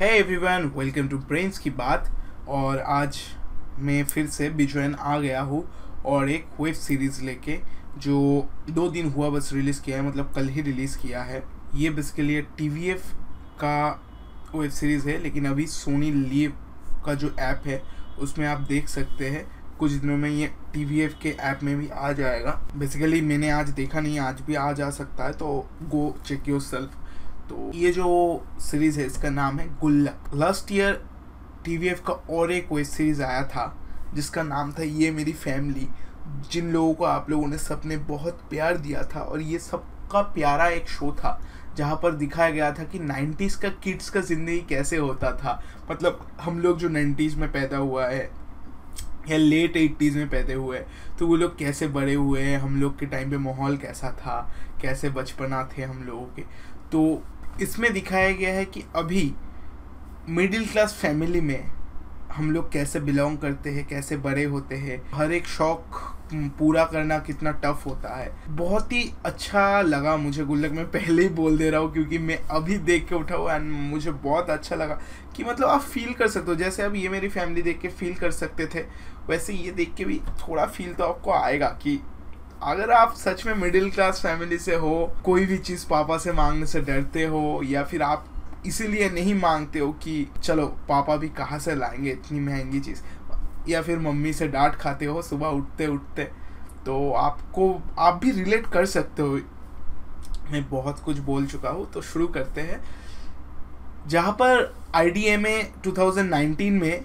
है everyone, welcome to brains की बात। और आज मैं फिर से बिजोन आ गया हूँ और एक वेब सीरीज़ लेके जो 2 दिन हुआ बस रिलीज़ किया है, मतलब कल ही रिलीज़ किया है। ये बेसिकली TVF का वेब सीरीज़ है, लेकिन अभी SonyLIV का जो ऐप है उसमें आप देख सकते हैं। कुछ दिनों में ये TVF के ऐप में भी आ जाएगा। बेसिकली मैंने आज देखा नहीं, आज भी आ जा सकता है, तो गो चेक योर सेल्फ। तो ये जो सीरीज़ है इसका नाम है गुल्लक। लास्ट ईयर TVF का और एक वेब सीरीज़ आया था जिसका नाम था ये मेरी फैमिली, जिन लोगों को आप लोगों ने सबने बहुत प्यार दिया था। और ये सबका प्यारा एक शो था जहाँ पर दिखाया गया था कि 90s का किड्स का ज़िंदगी कैसे होता था। मतलब हम लोग जो 90s में पैदा हुआ है या लेट 80s में पैदा हुए हैं, तो वो लोग कैसे बड़े हुए हैं, हम लोग के टाइम पे माहौल कैसा था, कैसे बचपना थे हम लोगों के। तो इसमें दिखाया गया है कि अभी मिडिल क्लास फैमिली में हम लोग कैसे बिलोंग करते हैं, कैसे बड़े होते हैं, हर एक शौक पूरा करना कितना टफ होता है। बहुत ही अच्छा लगा मुझे गुल्लक, मैं पहले ही बोल दे रहा हूँ क्योंकि मैं अभी देख के उठा हुआ एंड मुझे बहुत अच्छा लगा कि मतलब आप फील कर सकते हो। जैसे अब ये मेरी फैमिली देख के फील कर सकते थे, वैसे ये देख के भी थोड़ा फील तो आपको आएगा कि अगर आप सच में मिडिल क्लास फैमिली से हो, कोई भी चीज़ पापा से मांगने से डरते हो, या फिर आप इसीलिए नहीं मांगते हो कि चलो पापा भी कहाँ से लाएंगे इतनी महंगी चीज़, या फिर मम्मी से डांट खाते हो सुबह उठते उठते, तो आपको आप भी रिलेट कर सकते हो। मैं बहुत कुछ बोल चुका हूँ, तो शुरू करते हैं। जहाँ पर IDMA 2019 में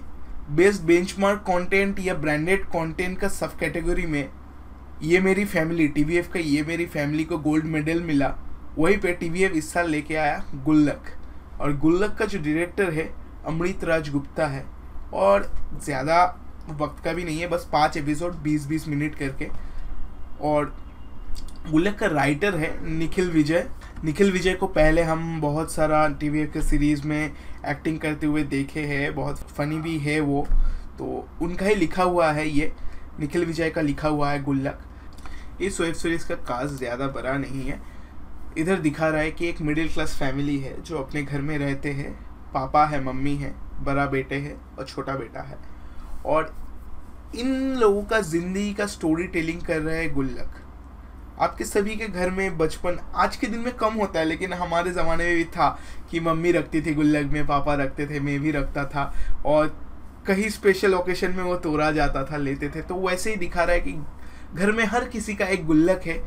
बेस्ट बेंचमार्क कंटेंट या ब्रांडेड कंटेंट का सब कैटेगरी में ये मेरी फैमिली, TVF का ये मेरी फैमिली को गोल्ड मेडल मिला, वहीं पे TVF इस साल लेके आया गुल्लक। और गुल्लक का जो डायरेक्टर है अमृत राज गुप्ता है, और ज़्यादा वक्त का भी नहीं है, बस 5 एपिसोड 20-20 मिनट करके। और गुल्लक का राइटर है निखिल विजय। निखिल विजय को पहले हम बहुत सारा TVF के सीरीज़ में एक्टिंग करते हुए देखे हैं, बहुत फनी भी है वो, तो उनका ही लिखा हुआ है, ये निखिल विजय का लिखा हुआ है गुल्लक। इस वेब सीरीज़ का कास्ट ज़्यादा बड़ा नहीं है। इधर दिखा रहा है कि एक मिडिल क्लास फैमिली है जो अपने घर में रहते हैं, पापा है, मम्मी है, बड़ा बेटे है और छोटा बेटा है, और इन लोगों का ज़िंदगी का स्टोरी टेलिंग कर रहा है गुल्लक। आपके सभी के घर में बचपन आज के दिन में कम होता है, लेकिन हमारे ज़माने में भी था कि मम्मी रखती थी गुल्लक में, पापा रखते थे, मैं भी रखता था, और कहीं स्पेशल ओकेशन में वो तोड़ा जाता था, लेते थे। तो वैसे ही दिखा रहा है कि घर में हर किसी का एक गुल्लक है,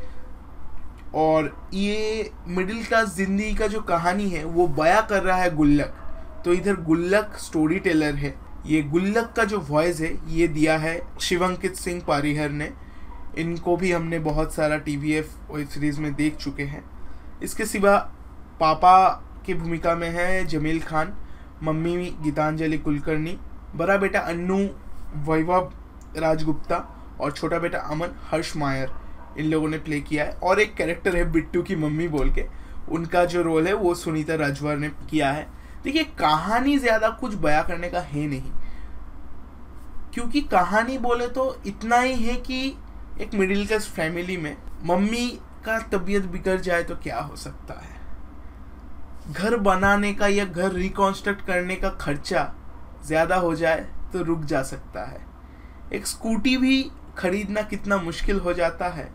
और ये मिडिल क्लास ज़िंदगी का जो कहानी है वो बयां कर रहा है गुल्लक। तो इधर गुल्लक स्टोरी टेलर है। ये गुल्लक का जो वॉइस है ये दिया है शिवंकित सिंह पारीहर ने। इनको भी हमने बहुत सारा TVF वेब सीरीज़ में देख चुके हैं। इसके सिवा पापा की भूमिका में है जमील खान, मम्मी गीतांजलि कुलकर्णी, बड़ा बेटा अन्नू वैभव राज गुप्ता और छोटा बेटा अमन हर्ष मायर, इन लोगों ने प्ले किया है। और एक कैरेक्टर है बिट्टू की मम्मी बोल के, उनका जो रोल है वो सुनीता राजवार ने किया है। देखिए कहानी ज़्यादा कुछ बयां करने का है नहीं, क्योंकि कहानी बोले तो इतना ही है कि एक मिडिल क्लास फैमिली में मम्मी का तबीयत बिगड़ जाए तो क्या हो सकता है। घर बनाने का या घर रिकॉन्स्ट्रक्ट करने का खर्चा ज़्यादा हो जाए तो रुक जा सकता है। एक स्कूटी भी खरीदना कितना मुश्किल हो जाता है,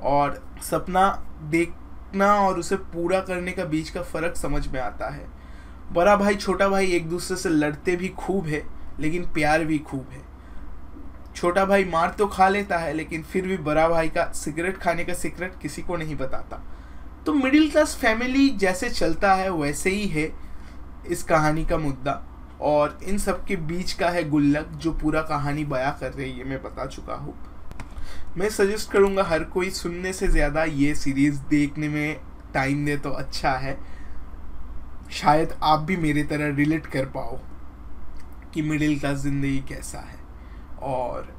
और सपना देखना और उसे पूरा करने का बीच का फ़र्क समझ में आता है। बड़ा भाई छोटा भाई एक दूसरे से लड़ते भी खूब है, लेकिन प्यार भी खूब है। छोटा भाई मार तो खा लेता है, लेकिन फिर भी बड़ा भाई का सिगरेट खाने का सीक्रेट किसी को नहीं बताता। तो मिडिल क्लास फैमिली जैसे चलता है वैसे ही है इस कहानी का मुद्दा, और इन सब के बीच का है गुल्लक जो पूरा कहानी बयां कर रही है। मैं बता चुका हूँ, मैं सजेस्ट करूँगा हर कोई सुनने से ज़्यादा ये सीरीज़ देखने में टाइम दे तो अच्छा है। शायद आप भी मेरे तरह रिलेट कर पाओ कि मिडिल क्लास ज़िंदगी कैसा है। और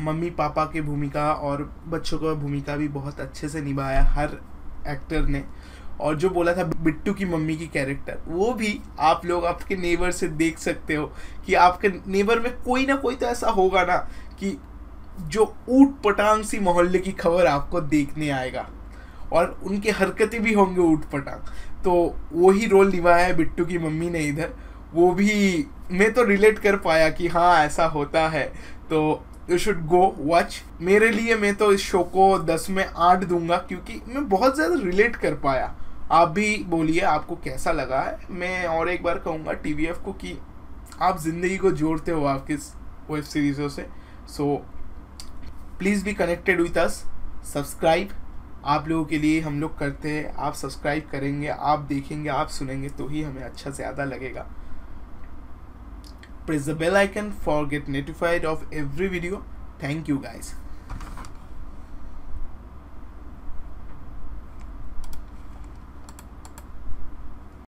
मम्मी पापा की भूमिका और बच्चों का भूमिका भी बहुत अच्छे से निभाया हर एक्टर ने। और जो बोला था बिट्टू की मम्मी की कैरेक्टर, वो भी आप लोग आपके नेबर से देख सकते हो कि आपके नेबर में कोई ना कोई तो ऐसा होगा ना कि जो ऊट पटांग सी मोहल्ले की खबर आपको देखने आएगा, और उनकी हरकतें भी होंगे ऊट पटांग। तो वही रोल निभाया है बिट्टू की मम्मी ने इधर। वो भी मैं तो रिलेट कर पाया कि हाँ ऐसा होता है। तो यू शुड गो वॉच। मेरे लिए मैं तो इस शो को 10 में 8 दूंगा क्योंकि मैं बहुत ज़्यादा रिलेट कर पाया। आप भी बोलिए आपको कैसा लगा है। मैं और एक बार कहूँगा TVF को कि आप ज़िंदगी को जोड़ते हो आपकी वेब सीरीज़ों से। So please be connected with us. Subscribe आप लोगों के लिए हम लोग करते हैं। आप सब्सक्राइब करेंगे, आप देखेंगे, आप सुनेंगे तो ही हमें अच्छा ज़्यादा लगेगा। Press the bell icon for get notified of every video. Thank you guys.